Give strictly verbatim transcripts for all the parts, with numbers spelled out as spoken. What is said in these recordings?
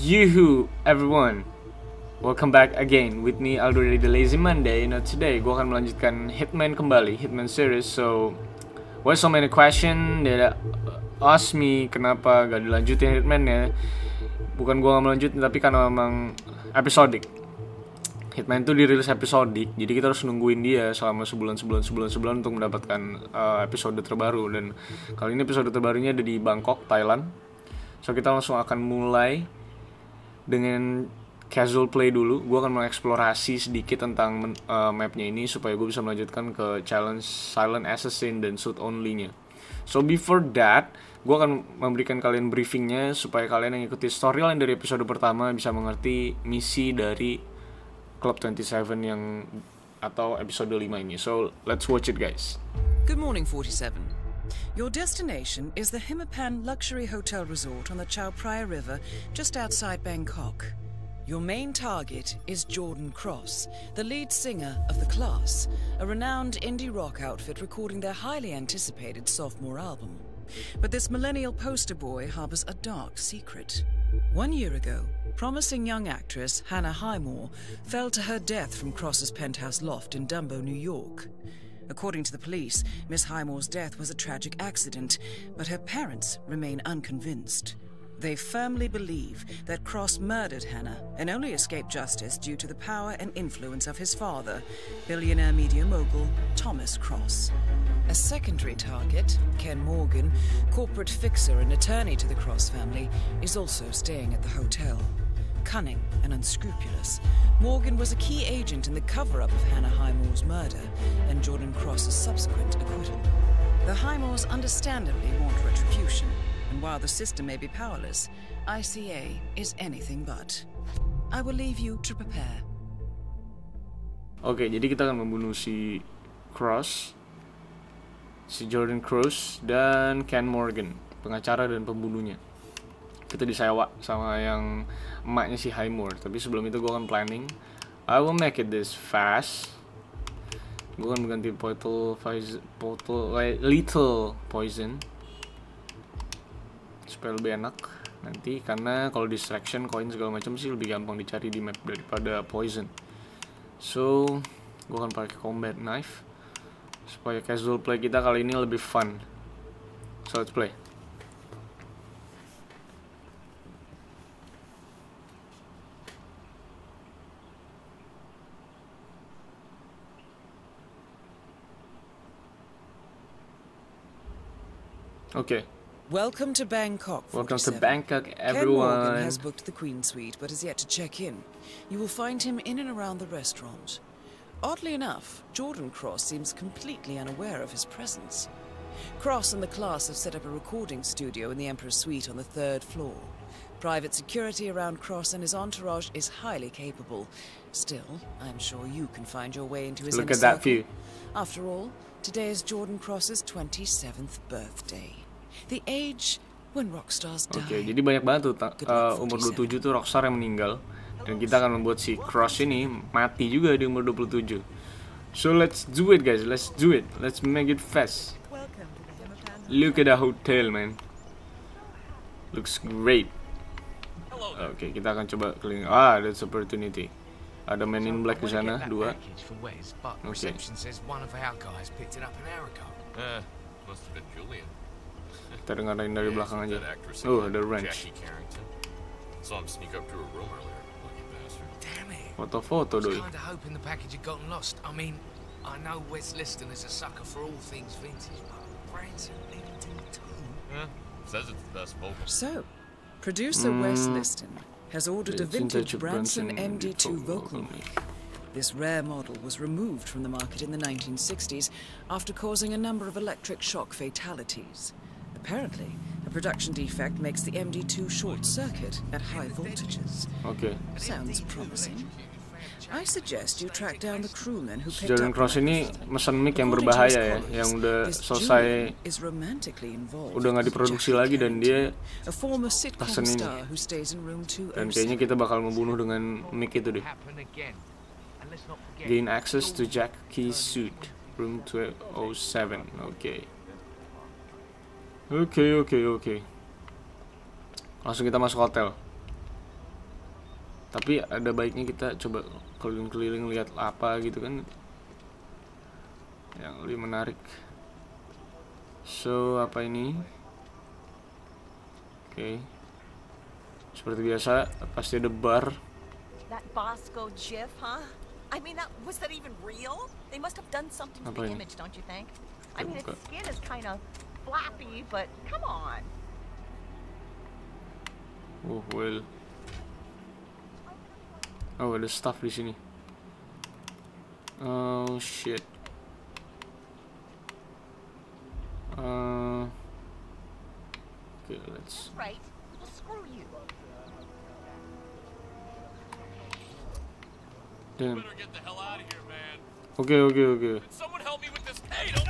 Yoo-hoo, everyone. Welcome back again with me, Aldo The Lazy Monday. You know, today gue akan melanjutkan Hitman kembali, Hitman series. So, why so many question that ask me kenapa gak dilanjutin Hitman-nya? Bukan gue gak melanjutin, tapi karena memang episodic. Hitman itu dirilis episodic, jadi kita harus nungguin dia selama sebulan, sebulan, sebulan, sebulan untuk mendapatkan uh, episode terbaru. Dan kali ini episode terbarunya ada di Bangkok, Thailand. So, kita langsung akan mulai dengan casual play dulu. Gue akan mengeksplorasi sedikit tentang uh, mapnya ini supaya gue bisa melanjutkan ke challenge Silent Assassin dan Suit Only-nya. So before that, gue akan memberikan kalian briefingnya supaya kalian yang ikuti storyline dari episode pertama bisa mengerti misi dari Club twenty-seven yang atau episode lima ini. So let's watch it, guys. Good morning, forty-seven. Your destination is the Himapan Luxury Hotel Resort on the Chao Phraya River, just outside Bangkok. Your main target is Jordan Cross, the lead singer of The Class, a renowned indie rock outfit recording their highly anticipated sophomore album. But this millennial poster boy harbors a dark secret. One year ago, promising young actress Hannah Highmore fell to her death from Cross's penthouse loft in Dumbo, New York. According to the police, Miss Highmore's death was a tragic accident, but her parents remain unconvinced. They firmly believe that Cross murdered Hannah and only escaped justice due to the power and influence of his father, billionaire media mogul Thomas Cross. A secondary target, Ken Morgan, corporate fixer and attorney to the Cross family, is also staying at the hotel. Cunning and unscrupulous, Morgan was a key agent in the cover-up of Hannah Highmore's murder and Jordan Cross's subsequent acquittal. The Highmores understandably want retribution, and while the system may be powerless, I C A is anything but. I will leave you to prepare. Oke, okay, jadi kita akan membunuh si Cross, si Jordan Cross, dan Ken Morgan, pengacara dan pembunuhnya. Kita disewa sama yang emaknya si Highmore. Tapi sebelum itu gue akan planning. I will make it this fast. Gue akan mengganti bottle, bottle, little poison supaya lebih enak nanti, karena kalau distraction coin segala macam sih lebih gampang dicari di map daripada poison. So gue akan pakai combat knife supaya casual play kita kali ini lebih fun. So let's play. Okay. Welcome to Bangkok. Welcome to Bangkok, everyone. Ken Morgan has booked the Queen Suite, but is yet to check in. You will find him in and around the restaurant. Oddly enough, Jordan Cross seems completely unaware of his presence. Cross and the Class have set up a recording studio in the Emperor's Suite on the third floor. Private security around Cross and his entourage is highly capable. Still, I'm sure you can find your way into his inner circle. Look at that view. After all, today is Jordan Cross's twenty-seventh birthday. The age when rock stars die. Oke, okay, jadi banyak banget tuh uh, umur dua puluh tujuh tuh rockstar yang meninggal. Dan kita akan membuat si Cross ini mati juga di umur dua puluh tujuh. So let's do it, guys, let's do it. Let's make it fast. Look at the hotel, man. Looks great. Oke, okay, kita akan coba keliling. Ah, that's opportunity. Ada man in black di sana, dua. Oke. Okay. Kita dengarin dari belakang aja. Oh, ada wrench. Foto-foto dulu. I know West Liston is a sucker for all things vintage, but Branson M D two. Says it's the best mobile. So, producer West Liston has ordered a vintage Branson M D two vocal mic. This rare model was removed from the market in the nineteen sixties after causing a number of electric shock fatalities. Apparently, a production defect makes the M D two short-circuit at high voltages. Okay. Sounds promising. I suggest you track down the crewman who picked up. Jordan Cross ini mesen mic yang berbahaya ya, yang udah selesai, udah nggak diproduksi lagi dan dia pesen ini. Dan kayaknya kita bakal membunuh dengan mic itu deh. Gain access to Jackie's suite, room two oh seven. Okay. Oke, okay, oke, okay, oke. Okay. Langsung kita masuk hotel. Tapi ada baiknya kita coba keliling-keliling lihat apa gitu kan, yang lebih menarik. So, apa ini? Oke, okay. Seperti biasa pasti ada bar. That Bosco gif, huh? I mean, that was that even real? They must have done something to the image, don't you think? I mean, its skin is kind of floppy, but come on. Oh well. Oh, ada staff di sini. Oh shit. Uh, okay, let's. Right. Well, screw you. Damn. You better get the hell out of here, man. Okay, okay, okay. Can someone help me with this? Hey, don't.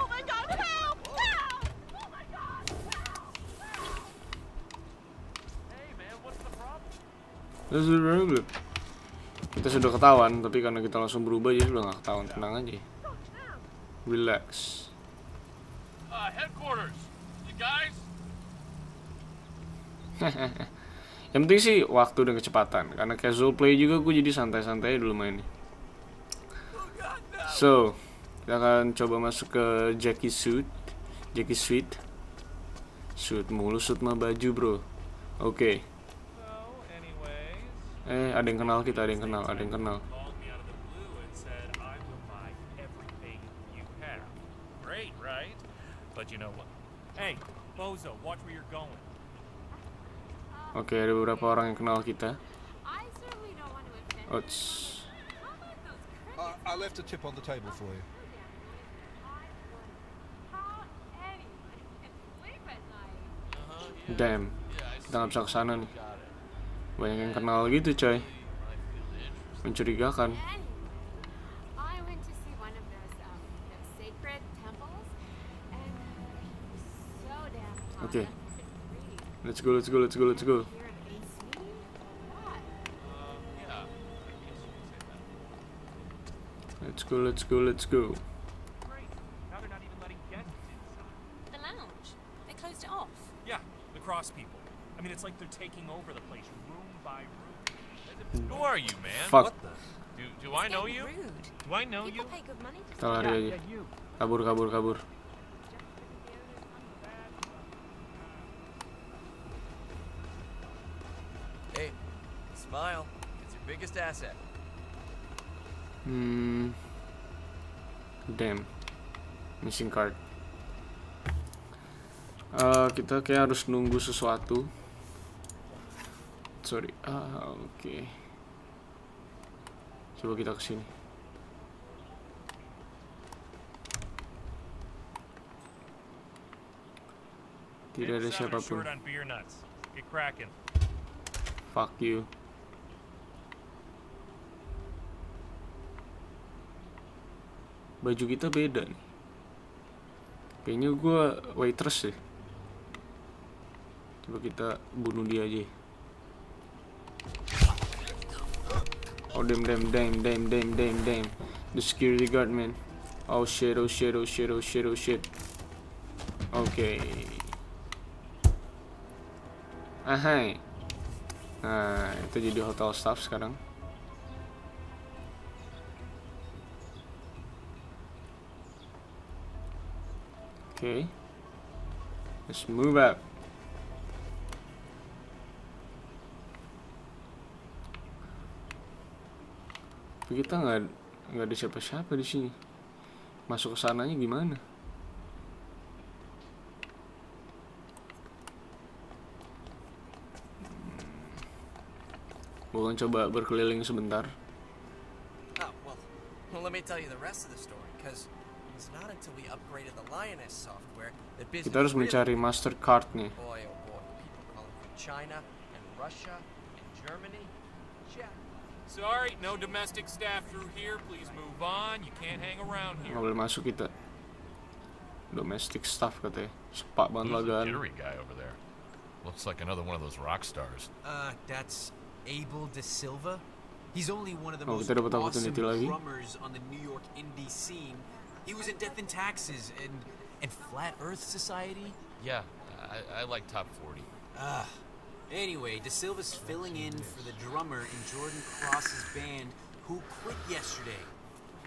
Oh my God! Help! Help! Oh my God! Help! Help! Hey, man, what's the problem? This is very good. Kita sudah ketahuan, tapi karena kita langsung berubah jadi udah nggak ketahuan. Tenang aja. Relax. Uh, headquarters, you guys. Yang penting sih waktu dan kecepatan. Karena casual play juga gue jadi santai-santai dulu mainnya. So, kita akan coba masuk ke Jackie suit, Jackie suite, suit mulu, suit mah baju bro. Oke. Okay. Eh, ada yang kenal kita, ada yang kenal, ada yang kenal. But you know what? Hey, Bozo, watch where you're going. Okay, ada beberapa orang yang kenal kita. Oops. Uh, I left a tip on the table for you. Damn, kita nggak bisa kesana nih. Banyak yang kenal gitu, coy. Mencurigakan. Okay, let's go, let's go, let's go, let's go. Let's go, let's go, let's go. The lounge, they closed it off. Yeah, the Cross people. I mean, it's like they're taking over the place, room by room. Who are you, man? Fuck. What the? Do, do I know you? Do I know you? Kita lari aja. Kabur, kabur, kabur. Smile. It's your biggest asset. Hmm. Damn. Missing card. Uh, kita kayak harus nunggu sesuatu. Sorry. Ah, oke. Okay. Coba kita ke sini. Tidak ada siapapun. Fuck you. Baju kita beda nih. Kayaknya gue waitress sih. Coba kita bunuh dia aja. Oh damn damn damn damn damn damn damn. The security guard man. Oh shit oh shit oh shit oh shit oh shit. Oke. Okay. Ahai. Nah itu jadi hotel staff sekarang. Okay, let's move up. Tapi kita nggak nggak ada siapa-siapa di sini. Masuk ke sananya gimana? Bukan coba berkeliling sebentar. Oh, well, well, let me tell you the rest of the story, because kita harus mencari Mastercard nih. Nggak boleh masuk kita. Domestic staff katanya. Sepak banget lagaan. Looks like another one of those rock stars. Uh, that's Abel De Silva. He's only one of the most awesome drummers on the New York indie scene. He was in Death and Taxes and and Flat Earth Society. Yeah, I, I like top forty. Ah, Anyway, De Silva's filling in for the drummer in Jordan Cross's band, who quit yesterday.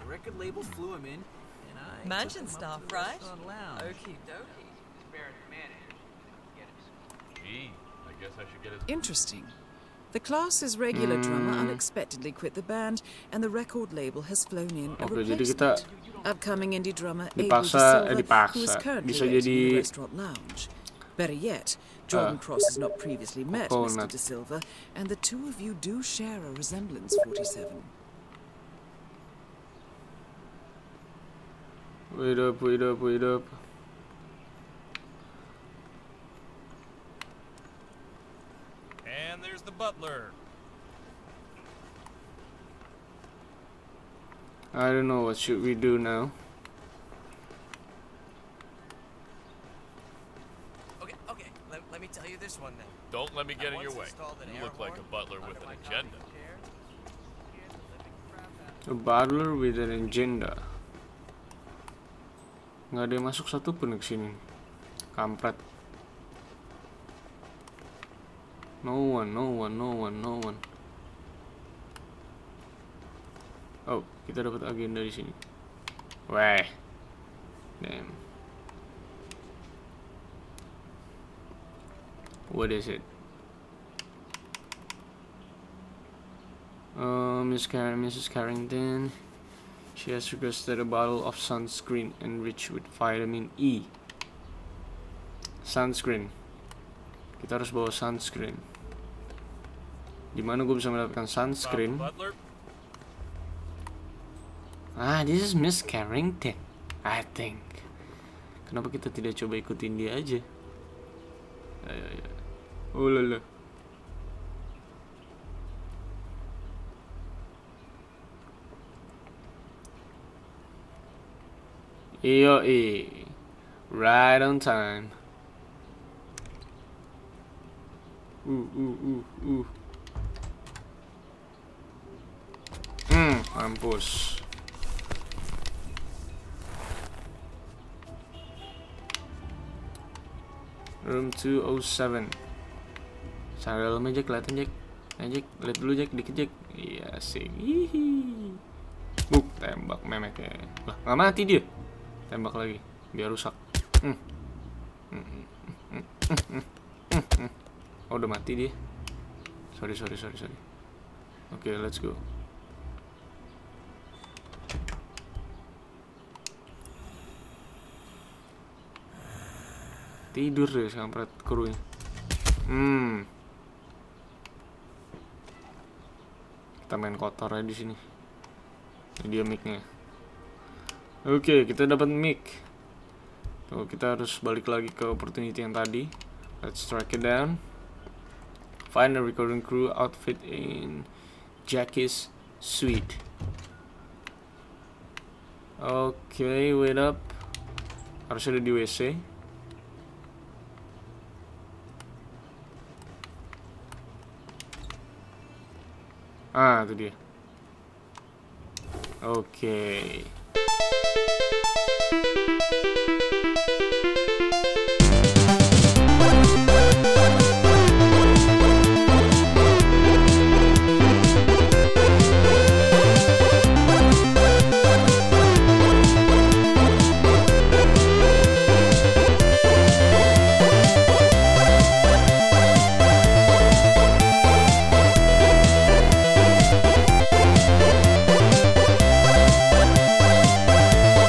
The record label flew him in, and I Mansion stuff, right? Okie dokie. Gee, I guess I should get it. Interesting. The Class's regular drummer unexpectedly quit the band, and the record label has flown in a replacement. Upcoming indie drummer Abel De Silva, who is currently in the restaurant lounge. Better yet, Jordan Cross has not previously met Mister De Silva, and the two of you do share a resemblance, forty-seven. Wait up, wait up, wait up. And there's the butler. I don't know, what should we do now? Let me tell you this one then. Don't let me get in your way. You look like a butler with an agenda. A butler with an agenda. Nggak ada yang masuk satu pun ke sini. Kampret. No one, no one, no one, no one. Oh, kita dapat agenda di sini. Wah. Damn. What is it? Uh, Miss Car Missus Carrington. She has requested a bottle of sunscreen enriched with vitamin E. Sunscreen. Kita harus bawa sunscreen. Dimana gue bisa mendapatkan sunscreen? Ah, this is Miss Carrington, I think. Kenapa kita tidak coba ikutin dia aja? Ya, ya, ya. Oh la la. Yo, eh. Right on time. Ooh, ooh, ooh, ooh. Hmm, I'm boss. Room two oh seven. Sana dalam aja kelihatan, Jack. Jack, lihat dulu, Jack, dikit, Jack. Iya, sih. Buk, tembak memeknya. Lah, nggak mati dia. Tembak lagi, biar rusak. Mm. Mm -mm. Mm -mm. Mm -mm. Oh, udah mati dia. Sorry, sorry, sorry, sorry. Oke, okay, let's go. Tidur deh, kampret kurunya. Hmm. Kita main kotor aja di sini. Ini dia mic-nya. Oke, okay, kita dapat mic. Tuh, kita harus balik lagi ke opportunity yang tadi. Let's track it down. Find the recording crew outfit in Jackie's suite. Oke, okay, wait up. Harusnya ada di W C. Ah, itu dia. Oke. Okay.